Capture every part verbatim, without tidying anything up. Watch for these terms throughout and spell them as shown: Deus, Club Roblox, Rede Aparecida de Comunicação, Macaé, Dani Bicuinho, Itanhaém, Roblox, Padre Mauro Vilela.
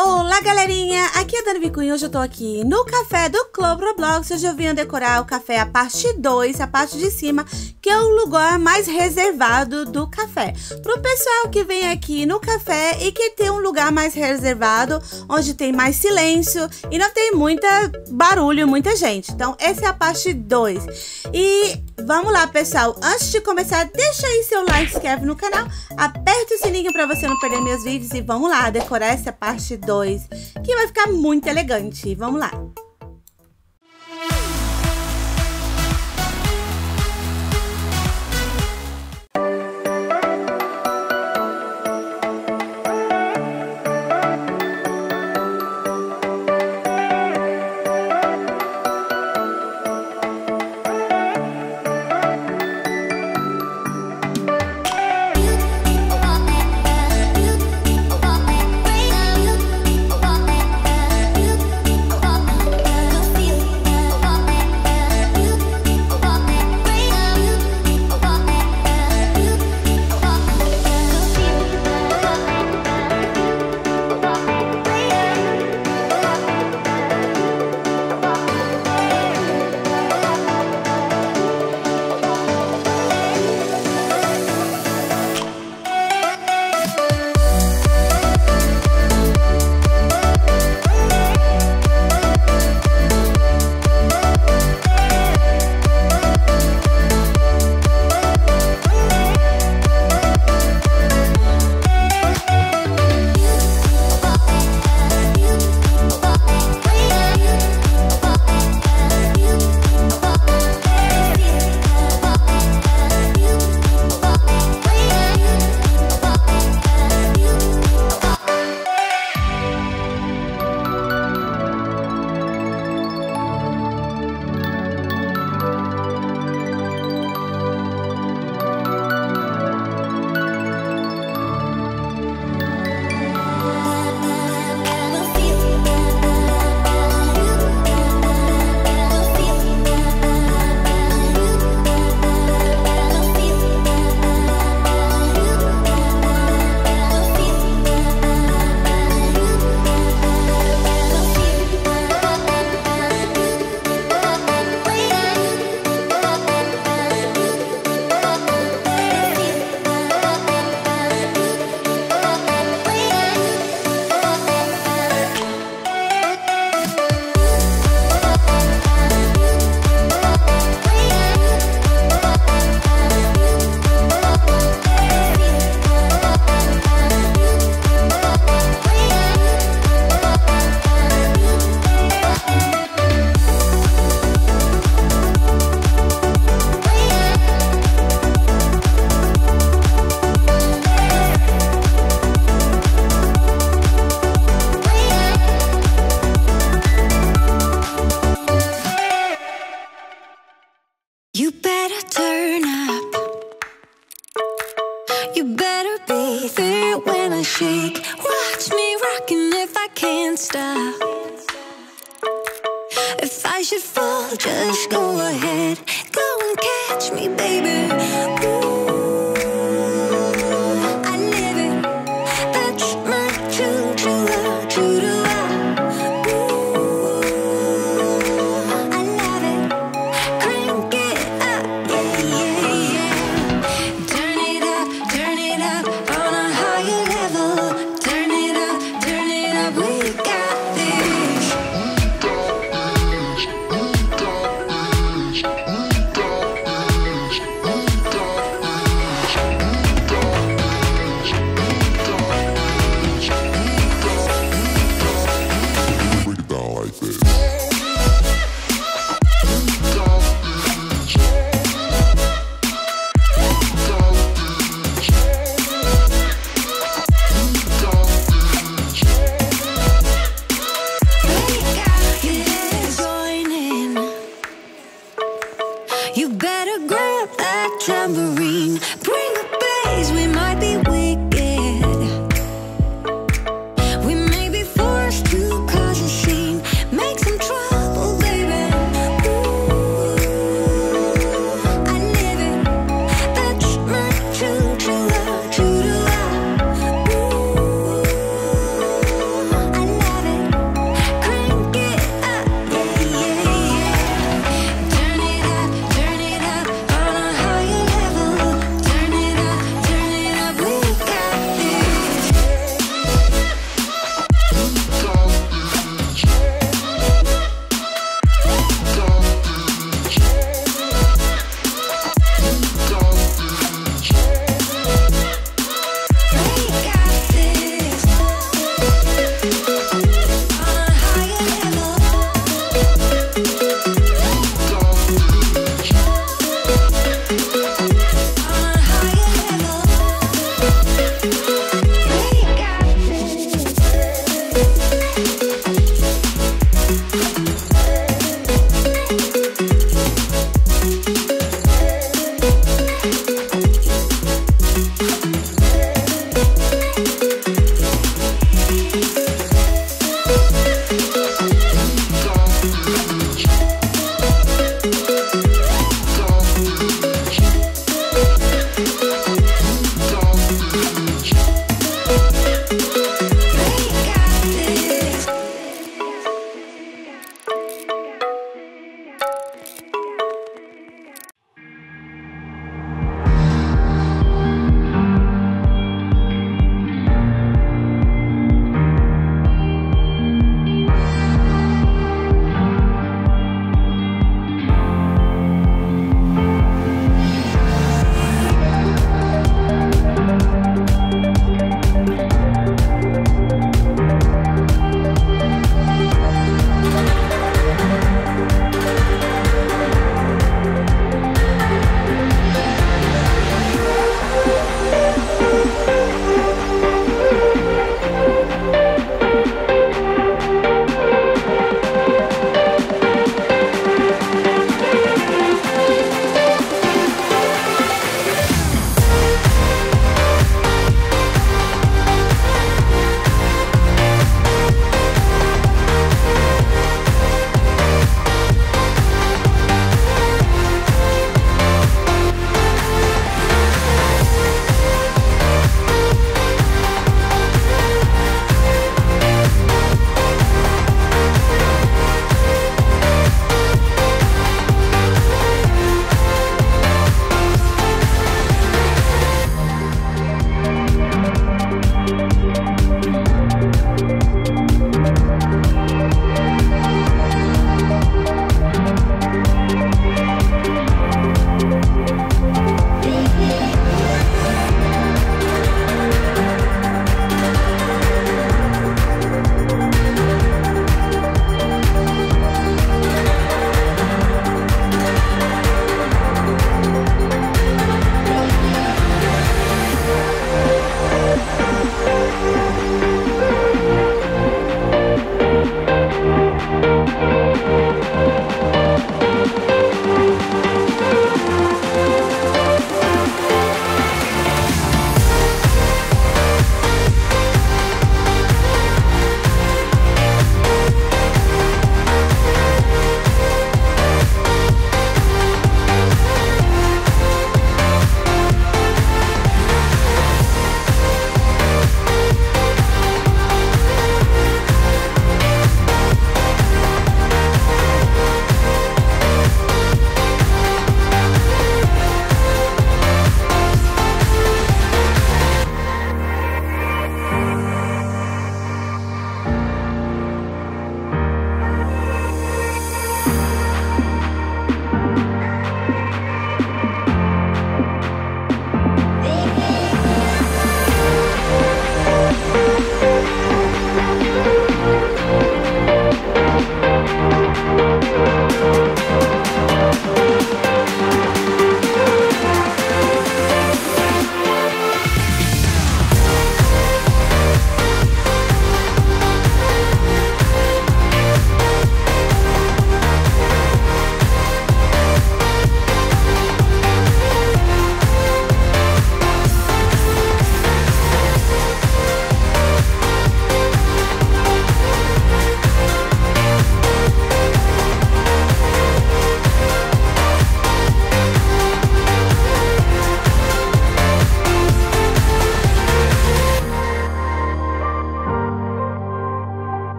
Olá galerinha, aqui é a Dani Bicuinho. Hoje eu tô aqui no café do Club Roblox. Hoje eu vim decorar o café, a parte dois, a parte de cima, que é o lugar mais reservado do café. Pro pessoal que vem aqui no café e que tem um lugar mais reservado, onde tem mais silêncio e não tem muito barulho, muita gente. Então essa é a parte dois. E vamos lá pessoal, antes de começar, deixa aí seu like, se inscreve no canal, aperta o sininho pra você não perder meus vídeos e vamos lá decorar essa parte dois. Que vai ficar muito elegante. Vamos lá. If I should fall, just go ahead, go and catch me, baby. Ooh.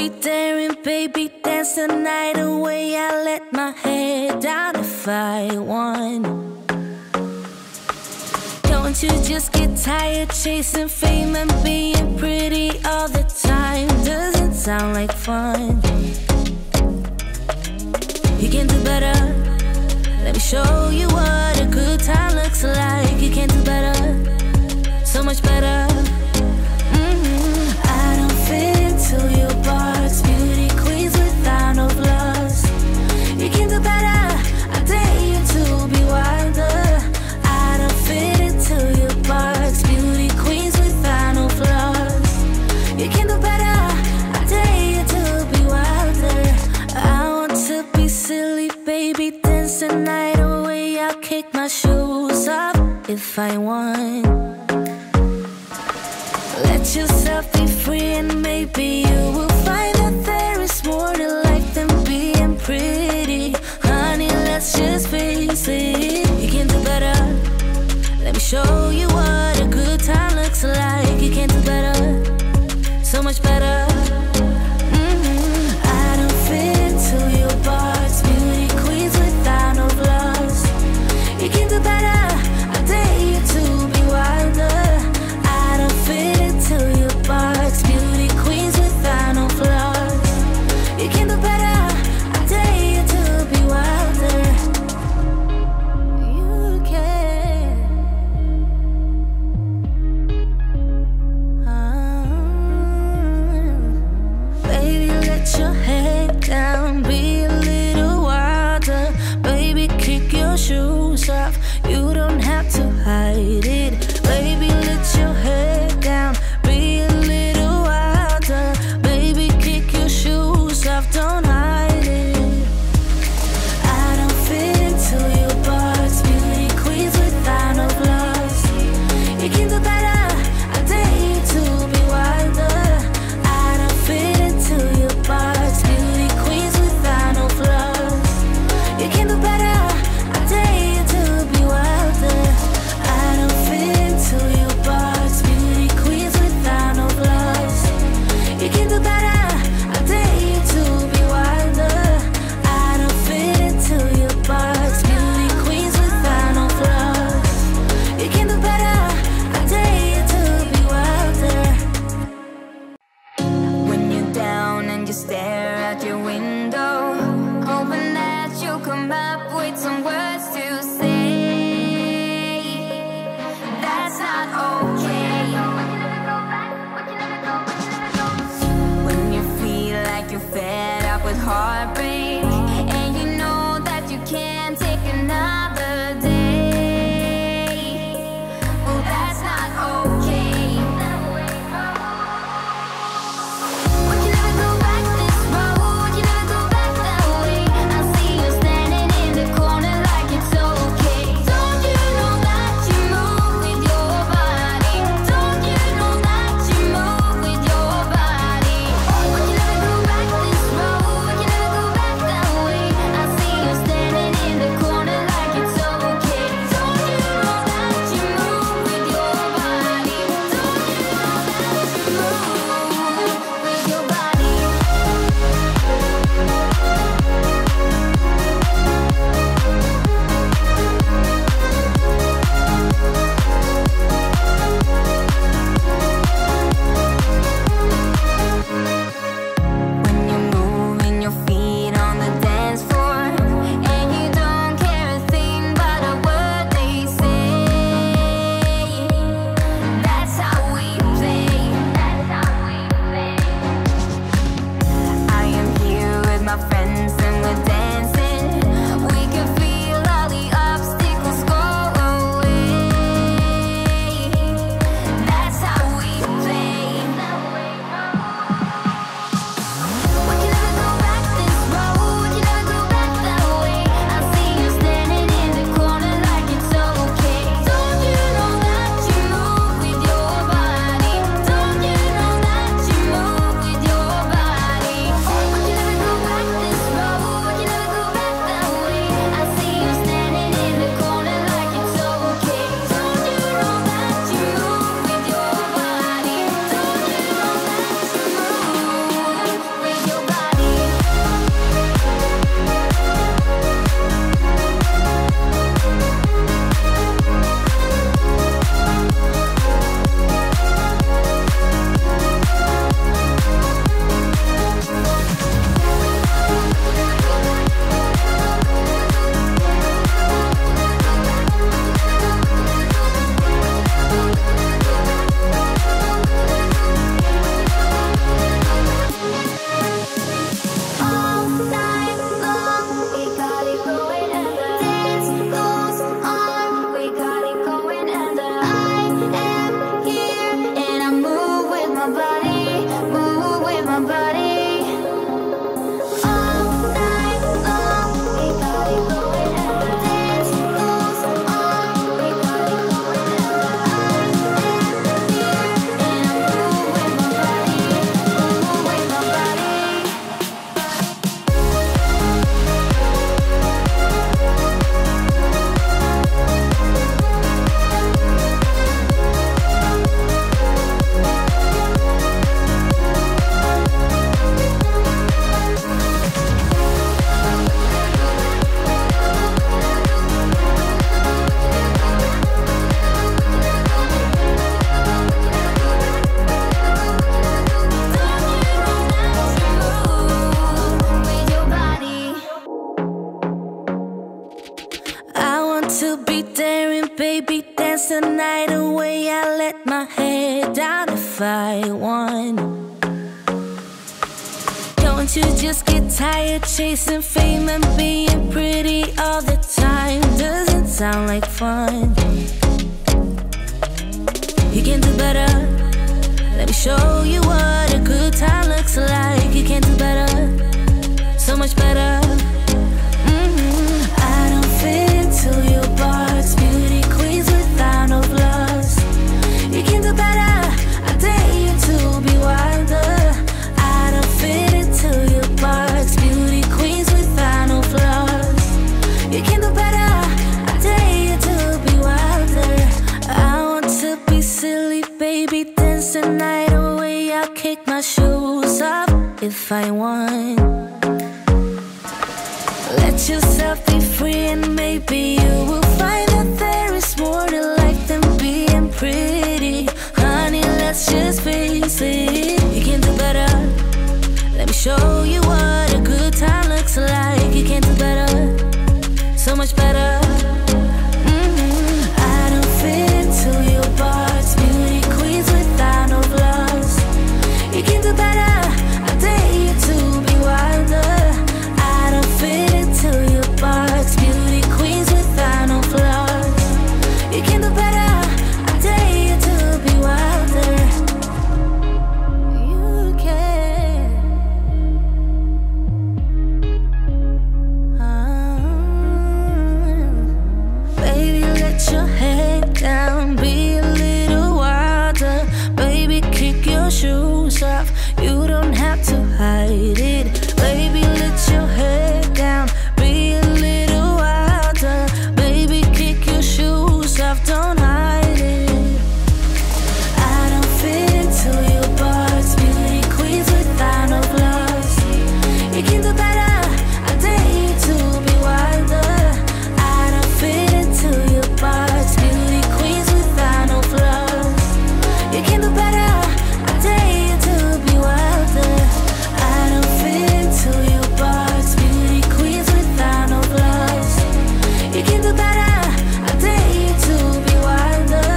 be daring, baby, dance the night away. I let my head down if I want. Don't you just get tired chasing fame and being pretty all the time? Doesn't sound like fun. You can do better. Let me show you what a good time looks like. You can do better, so much better. If I want, let yourself be free and maybe you will find that there is more to life than being pretty. Honey, let's just face it. You can do better. Let me show you what a good time looks like. You can do better, so much better. to be daring, baby, dance the night away. I let my head down if I want. Don't you just get tired chasing fame and being pretty all the time? Doesn't sound like fun. You can do better. Let me show you what a good time looks like. You can do better, so much better. Tonight away, I'll kick my shoes off if I want. Let yourself be free and maybe you will find that there is more to life than being pretty. Honey, let's just face it. You can do better. Let me show you what a good time looks like. You can do better, so much better. Mm-hmm. I don't fit into your box, beauty queens without no flaws. You can do better, I dare you to be wilder. I don't fit into your box, beauty queens without no flaws. You can do better, I dare you to be wilder. You can um, baby, let your head down, be a little wilder. Baby, kick your shoes off, you don't have to hide it. Baby, let your head down, be a little wilder. Baby, kick your shoes off, don't hide it. I don't fit into your box, beauty queens without no flaws. You can do better, I dare you to be wilder. I don't fit into your box, beauty queens without no flaws. You can do better, I dare you to be wilder. I don't fit into your box, beauty queens without no flaws. You can do better, I dare you to be wilder.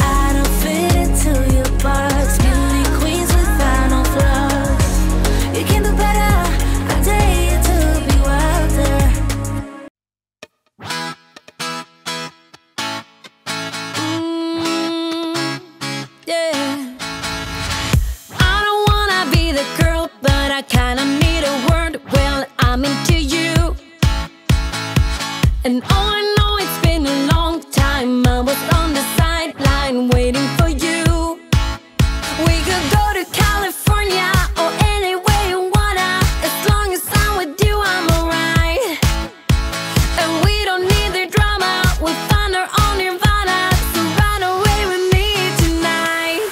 I don't fit into your box, beauty queens without no flaws. You can do better, I dare you to be wilder. Mm, yeah. I don't wanna be the girl, but I kinda need a word. Well, I'm into you. And all I know, it's been a long time. I was on the sideline waiting for you. We could go to California or anywhere you wanna. As long as I'm with you, I'm alright. And we don't need the drama. We'll find our own nirvana. So run away with me tonight.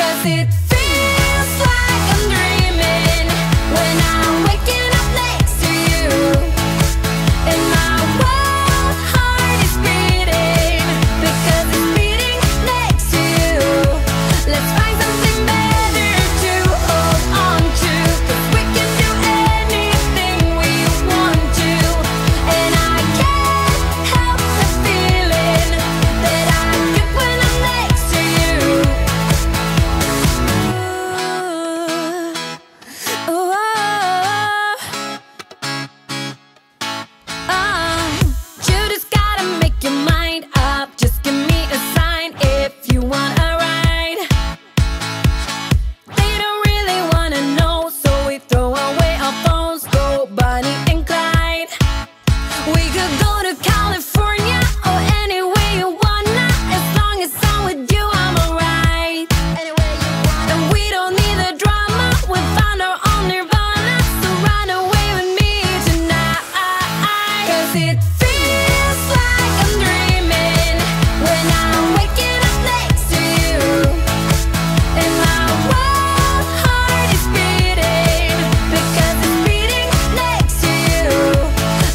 Cause it feels like I'm dreaming when I'm waking up next to you. And my wild heart is beating because it's beating next to you. Let's find something better to hold on to. Cause we can do anything we want to. And I can't help the feeling that I get when I'm next to you. You just gotta make your mind up. Just give me a sign if you want a ride. They don't really wanna know, so we throw away our phones, go Bonnie and Clyde. We could go to California or anywhere you wanna. As long as I'm with you, I'm alright. And we don't need the drama. We find our own nirvana. So run away with me tonight. Cause it feels like I'm dreaming when I'm waking up next to you. And my wild heart is beating because it's beating next to you.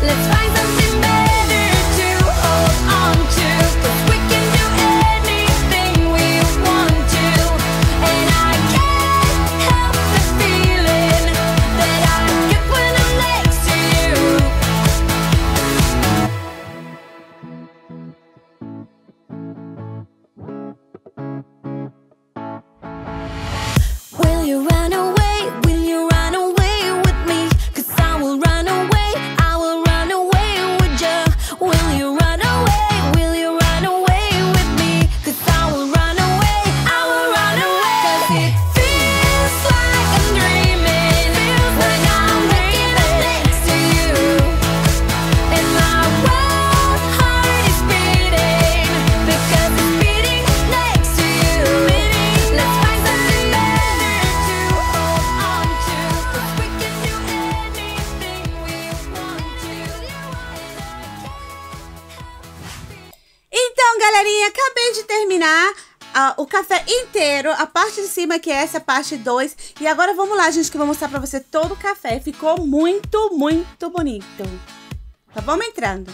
Let's find something better to hold on to. Cause we can do anything we want to. And I can't help the feeling that I get when I'm next to you. galerinha, acabei de terminar uh, o café inteiro, a parte de cima que é essa, parte dois. E agora vamos lá, gente, que eu vou mostrar pra você todo o café. Ficou muito, muito bonito. Tá, vamos entrando.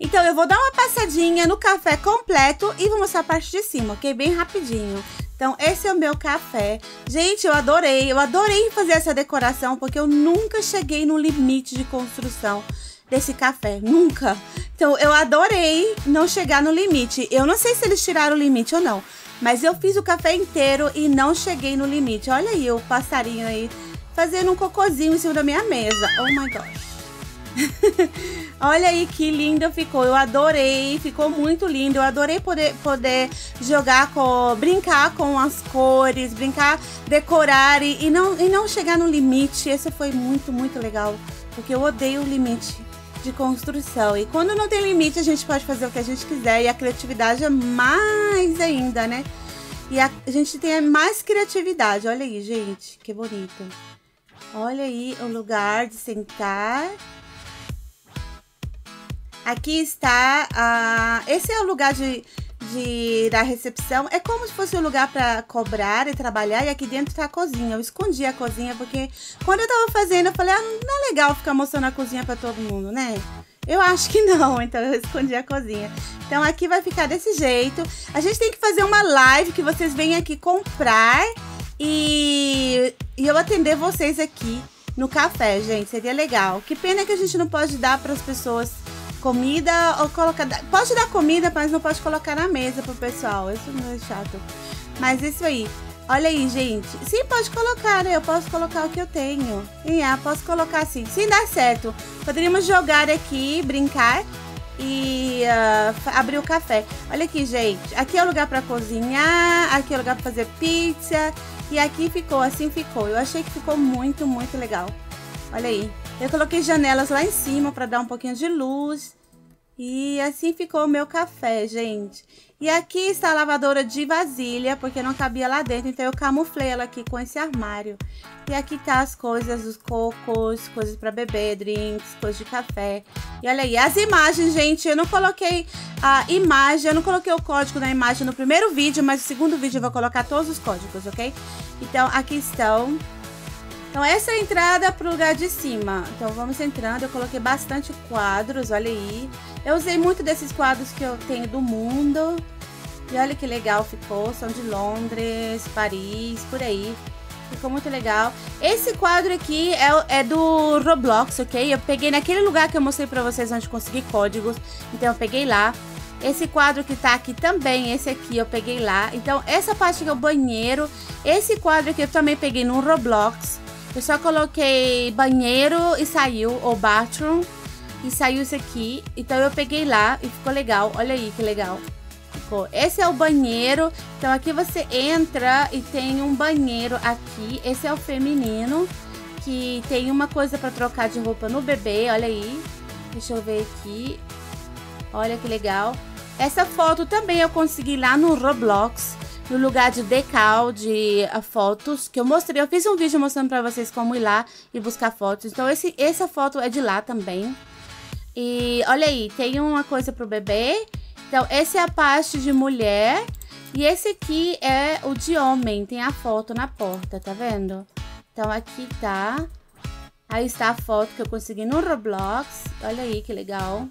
Então eu vou dar uma passadinha no café completo e vou mostrar a parte de cima, ok? Bem rapidinho. Então esse é o meu café. Gente, eu adorei, eu adorei fazer essa decoração, porque eu nunca cheguei no limite de construção desse café, nunca. Então eu adorei não chegar no limite. Eu não sei se eles tiraram o limite ou não, mas eu fiz o café inteiro e não cheguei no limite. Olha aí o passarinho aí, fazendo um cocôzinho em cima da minha mesa. Oh my gosh. Olha aí que lindo ficou, eu adorei, ficou muito lindo, eu adorei poder, poder jogar, com, brincar com as cores, brincar, decorar e, e, não, e não chegar no limite. Esse foi muito, muito legal, porque eu odeio o limite de construção, e quando não tem limite a gente pode fazer o que a gente quiser, e a criatividade é mais ainda, né? E a, a gente tem mais criatividade. Olha aí, gente, que bonito. Olha aí o lugar de sentar. Aqui está, ah, esse é o lugar de, de, da recepção, é como se fosse um lugar para cobrar e trabalhar, e aqui dentro está a cozinha. Eu escondi a cozinha porque quando eu estava fazendo eu falei, ah, não é legal ficar mostrando a cozinha para todo mundo, né? Eu acho que não, então eu escondi a cozinha. Então aqui vai ficar desse jeito. A gente tem que fazer uma live que vocês venham aqui comprar e, e eu atender vocês aqui no café, gente, seria legal. Que pena que a gente não pode dar para as pessoas comida ou colocar... Pode dar comida, mas não pode colocar na mesa pro pessoal. Isso não é chato. Mas isso aí. Olha aí, gente. Sim, pode colocar, né? Eu posso colocar o que eu tenho. E ah, posso colocar assim. Sim, dá certo. Poderíamos jogar aqui, brincar e uh, abrir o café. Olha aqui, gente. Aqui é o lugar pra cozinhar. Aqui é o lugar pra fazer pizza. E aqui ficou, assim ficou. Eu achei que ficou muito, muito legal. Olha aí. Eu coloquei janelas lá em cima para dar um pouquinho de luz. E assim ficou o meu café, gente. E aqui está a lavadora de vasilha, porque não cabia lá dentro. Então eu camuflei ela aqui com esse armário. E aqui tá as coisas, os cocos, coisas para beber, drinks, coisas de café. E olha aí, as imagens, gente. Eu não coloquei a imagem, eu não coloquei o código na imagem no primeiro vídeo, mas no segundo vídeo eu vou colocar todos os códigos, ok? Então aqui estão... Então essa é a entrada pro lugar de cima. Então vamos entrando, eu coloquei bastante quadros, olha aí. Eu usei muito desses quadros que eu tenho do mundo. E olha que legal ficou, são de Londres, Paris, por aí. Ficou muito legal. Esse quadro aqui é, é do Roblox, ok? Eu peguei naquele lugar que eu mostrei pra vocês onde consegui códigos. Então eu peguei lá. Esse quadro que tá aqui também, esse aqui eu peguei lá. Então essa parte aqui é o banheiro. Esse quadro aqui eu também peguei no Roblox. Eu só coloquei banheiro e saiu, ou bathroom, e saiu isso aqui. Então eu peguei lá e ficou legal, olha aí que legal. Ficou. Esse é o banheiro, então aqui você entra e tem um banheiro aqui. Esse é o feminino, que tem uma coisa pra trocar de roupa no bebê, olha aí. Deixa eu ver aqui, olha que legal. Essa foto também eu consegui lá no Roblox. No lugar de decal, de uh, fotos, que eu mostrei. Eu fiz um vídeo mostrando pra vocês como ir lá e buscar fotos. Então, esse, essa foto é de lá também. E olha aí, tem uma coisa pro bebê. Então, essa é a parte de mulher. E esse aqui é o de homem. Tem a foto na porta, tá vendo? Então, aqui tá. Aí está a foto que eu consegui no Roblox. Olha aí, que legal.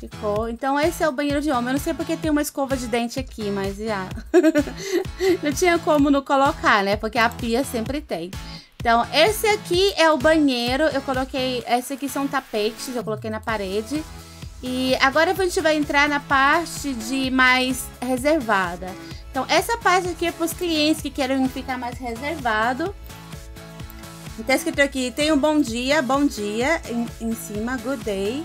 Ficou. Então esse é o banheiro de homem. Eu não sei porque tem uma escova de dente aqui, mas já não tinha como não colocar, né? Porque a pia sempre tem. Então esse aqui é o banheiro. Eu coloquei, esse aqui são tapetes, eu coloquei na parede. E agora a gente vai entrar na parte de mais reservada. Então essa parte aqui é para os clientes que querem ficar mais reservado. Está escrito aqui, tem um bom dia, bom dia em, em cima, good day.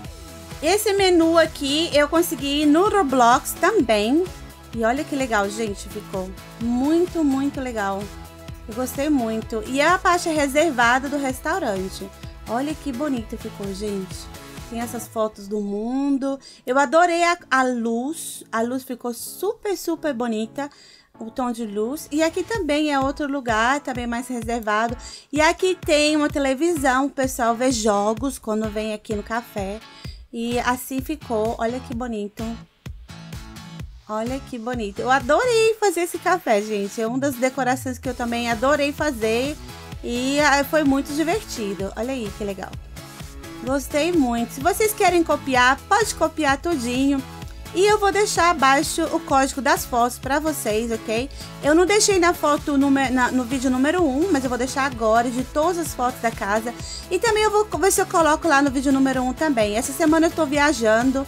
Esse menu aqui eu consegui no Roblox também. E olha que legal, gente, ficou muito, muito legal. Eu gostei muito. E é a parte reservada do restaurante. Olha que bonito ficou, gente. Tem essas fotos do mundo. Eu adorei a, a luz. A luz ficou super, super bonita. o tom de luz. E aqui também é outro lugar, também mais reservado. E aqui tem uma televisão, o pessoal vê jogos quando vem aqui no café. E assim ficou, olha que bonito. Olha que bonito. Eu adorei fazer esse café, gente. É uma das decorações que eu também adorei fazer. E foi muito divertido. Olha aí que legal. Gostei muito. Se vocês querem copiar, pode copiar tudinho. E eu vou deixar abaixo o código das fotos para vocês, ok? Eu não deixei na foto número, na, no vídeo número um, mas eu vou deixar agora de todas as fotos da casa. E também eu vou ver se eu coloco lá no vídeo número um também. Essa semana eu tô viajando,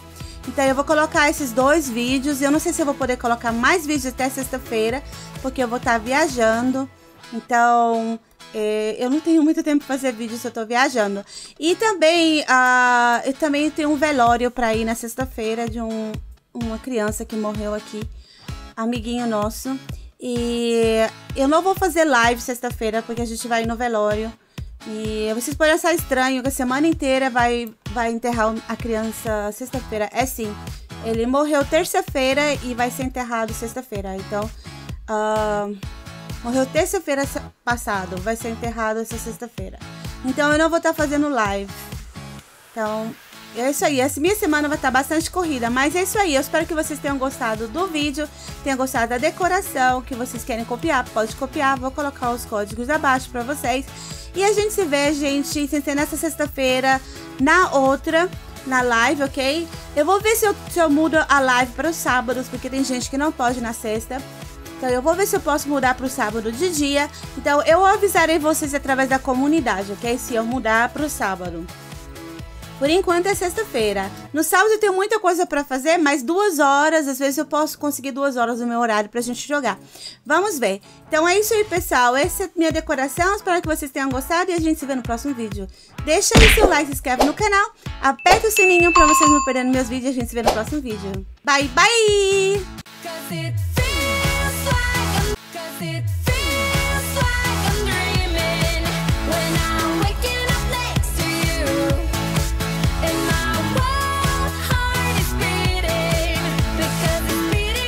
então eu vou colocar esses dois vídeos. Eu não sei se eu vou poder colocar mais vídeos até sexta-feira, porque eu vou estar viajando. Então... eu não tenho muito tempo para fazer vídeo se eu tô viajando. E também, uh, eu também tenho um velório para ir na sexta-feira de um, uma criança que morreu aqui, amiguinho nosso. E eu não vou fazer live sexta-feira porque a gente vai no velório. E vocês podem achar estranho que a semana inteira vai, vai enterrar a criança sexta-feira. É sim, ele morreu terça-feira e vai ser enterrado sexta-feira. Então... Uh, morreu terça-feira passado, vai ser enterrado essa sexta-feira. Então eu não vou estar fazendo live. Então é isso aí, essa minha semana vai estar bastante corrida. Mas é isso aí, eu espero que vocês tenham gostado do vídeo, tenham gostado da decoração. Que vocês querem copiar, pode copiar. Vou colocar os códigos abaixo para vocês. E a gente se vê, gente, sem ser nessa sexta-feira, na outra, na live, ok? Eu vou ver se eu, se eu mudo a live para os sábados, porque tem gente que não pode na sexta. Então eu vou ver se eu posso mudar para o sábado de dia. Então eu avisarei vocês através da comunidade, ok? Se eu mudar para o sábado. Por enquanto é sexta-feira. No sábado eu tenho muita coisa para fazer, mas duas horas, às vezes eu posso conseguir duas horas no meu horário pra gente jogar. Vamos ver. Então é isso aí, pessoal. Essa é a minha decoração. Espero que vocês tenham gostado e a gente se vê no próximo vídeo. Deixa aí seu like, se inscreve no canal, aperta o sininho pra vocês não perderem meus vídeos. A gente se vê no próximo vídeo. Bye, bye!